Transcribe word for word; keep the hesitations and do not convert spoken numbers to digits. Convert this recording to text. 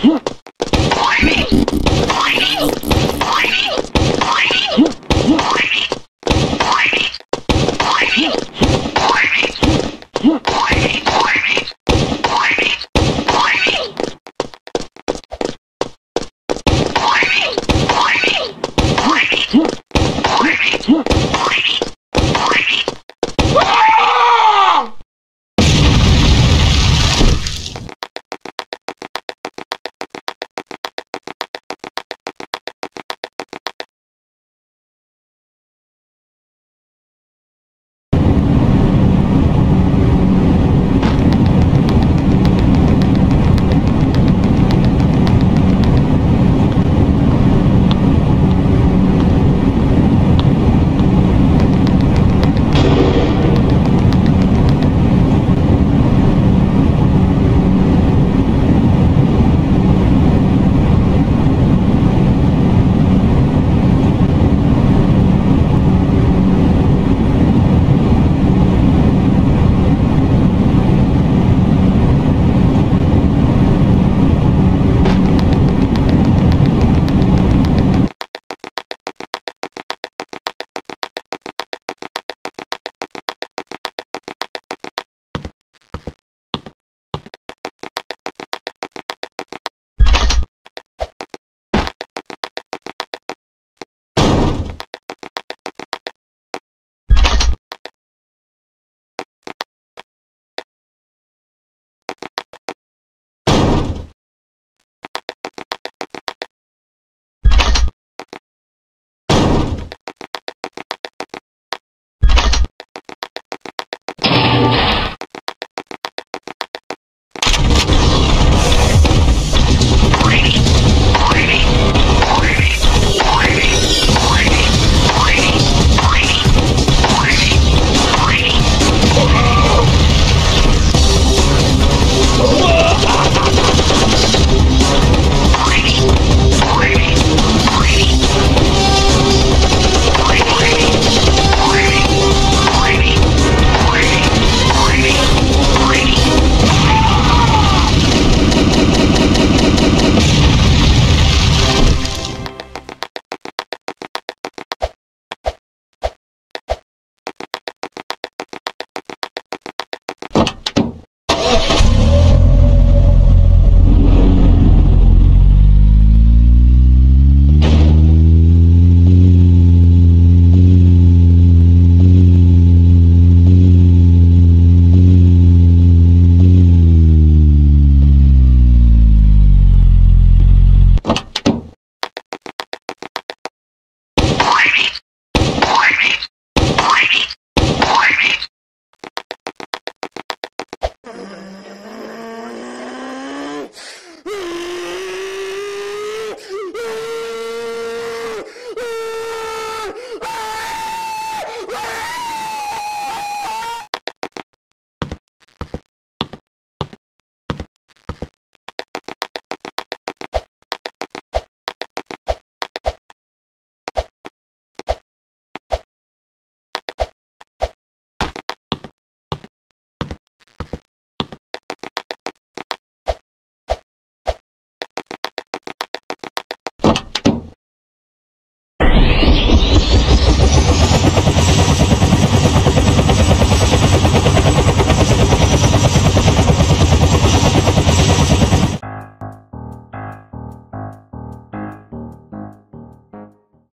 Yeah.